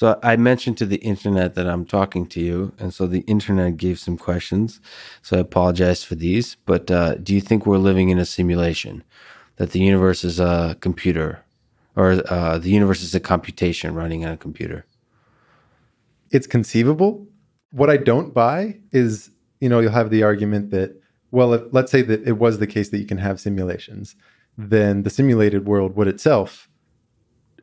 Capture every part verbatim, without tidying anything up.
So I mentioned to the internet that I'm talking to you, and so the internet gave some questions. So I apologize for these, but uh, do you think we're living in a simulation? That the universe is a computer, or uh, the universe is a computation running on a computer? It's conceivable. What I don't buy is, you know, you'll have the argument that, well, if, let's say that it was the case that you can have simulations, then the simulated world would itself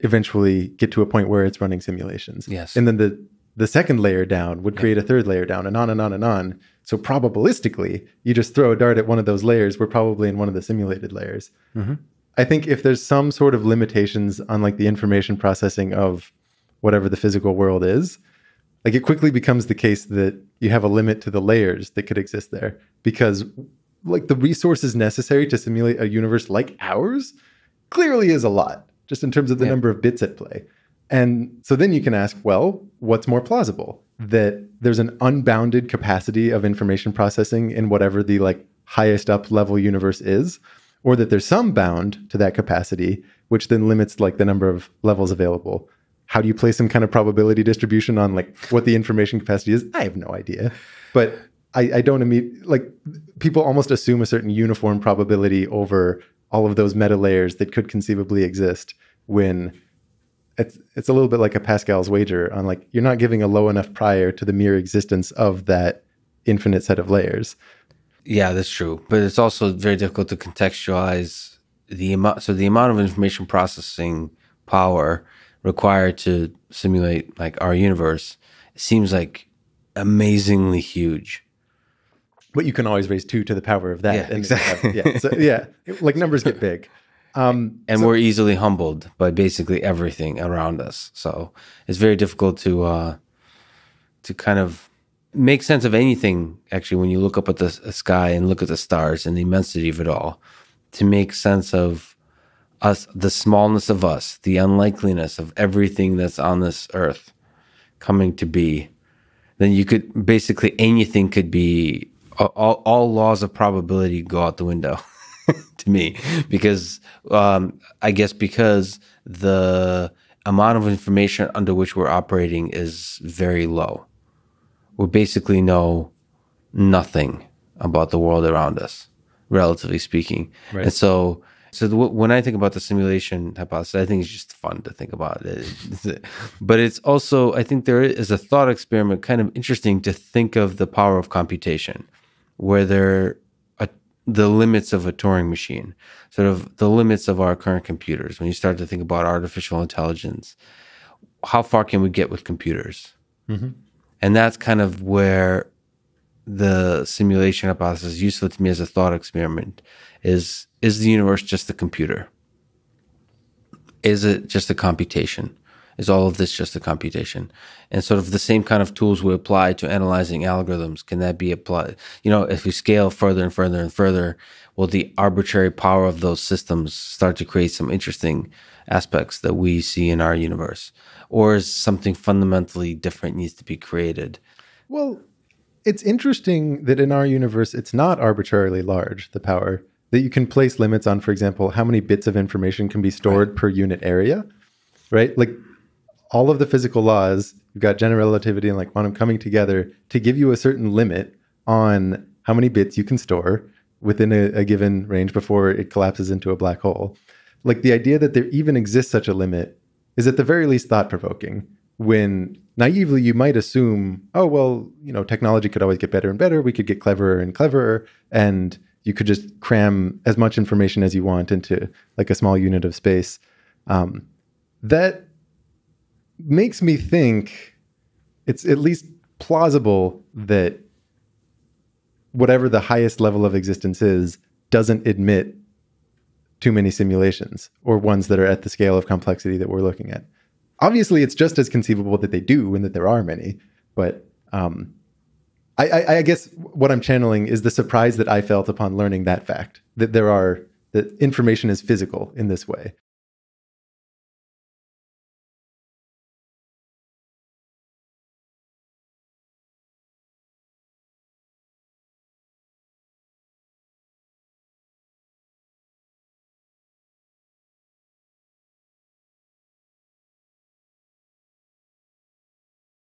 eventually get to a point where it's running simulations. Yes. And then the, the second layer down would create yeah. a third layer down, and on and on and on. So probabilistically, you just throw a dart at one of those layers, we're probably in one of the simulated layers. Mm-hmm. I think if there's some sort of limitations on like the information processing of whatever the physical world is, like it quickly becomes the case that you have a limit to the layers that could exist there, because like the resources necessary to simulate a universe like ours clearly is a lot, just in terms of the yeah. number of bits at play. And so then you can ask, well, what's more plausible? That there's an unbounded capacity of information processing in whatever the like highest up level universe is, or that there's some bound to that capacity, which then limits like the number of levels available. How do you play some kind of probability distribution on like what the information capacity is? I have no idea. But I, I don't immediately, like people almost assume a certain uniform probability over all of those meta layers that could conceivably exist, when it's, it's a little bit like a Pascal's wager on like, you're not giving a low enough prior to the mere existence of that infinite set of layers. Yeah, that's true. But it's also very difficult to contextualize the amount. So the amount of information processing power required to simulate like our universe seems like amazingly huge. But you can always raise two to the power of that. Yeah, and exactly. Yeah, so, yeah, like numbers get big. Um, and so, we're easily humbled by basically everything around us. So it's very difficult to uh, to kind of make sense of anything, actually, when you look up at the sky and look at the stars and the immensity of it all, to make sense of us, the smallness of us, the unlikeliness of everything that's on this earth coming to be. Then you could basically, anything could be... All, all laws of probability go out the window to me, because um, I guess because the amount of information under which we're operating is very low. We basically know nothing about the world around us, relatively speaking. Right. And so, so the, when I think about the simulation hypothesis, I think it's just fun to think about it. But it's also, I think there is a thought experiment kind of interesting to think of the power of computation, where they're a, the limits of a Turing machine, sort of the limits of our current computers. When you start to think about artificial intelligence, how far can we get with computers? Mm-hmm. And that's kind of where the simulation hypothesis is useful to me as a thought experiment. Is, is the universe just a computer? Is it just a computation? Is all of this just a computation? And sort of the same kind of tools we apply to analyzing algorithms, can that be applied? You know, if we scale further and further and further, will the arbitrary power of those systems start to create some interesting aspects that we see in our universe? Or is something fundamentally different needs to be created? Well, it's interesting that in our universe, it's not arbitrarily large, the power, that you can place limits on, for example, how many bits of information can be stored right. per unit area, right? Like, all of the physical laws, you've got general relativity and like quantum coming together to give you a certain limit on how many bits you can store within a, a given range before it collapses into a black hole. Like the idea that there even exists such a limit is at the very least thought-provoking, when naively you might assume, oh, well, you know, technology could always get better and better. We could get cleverer and cleverer, and you could just cram as much information as you want into like a small unit of space. Um, that... makes me think it's at least plausible that whatever the highest level of existence is doesn't admit too many simulations, or ones that are at the scale of complexity that we're looking at. Obviously, it's just as conceivable that they do and that there are many, but um, I, I, I guess what I'm channeling is the surprise that I felt upon learning that fact, that there are, that information is physical in this way.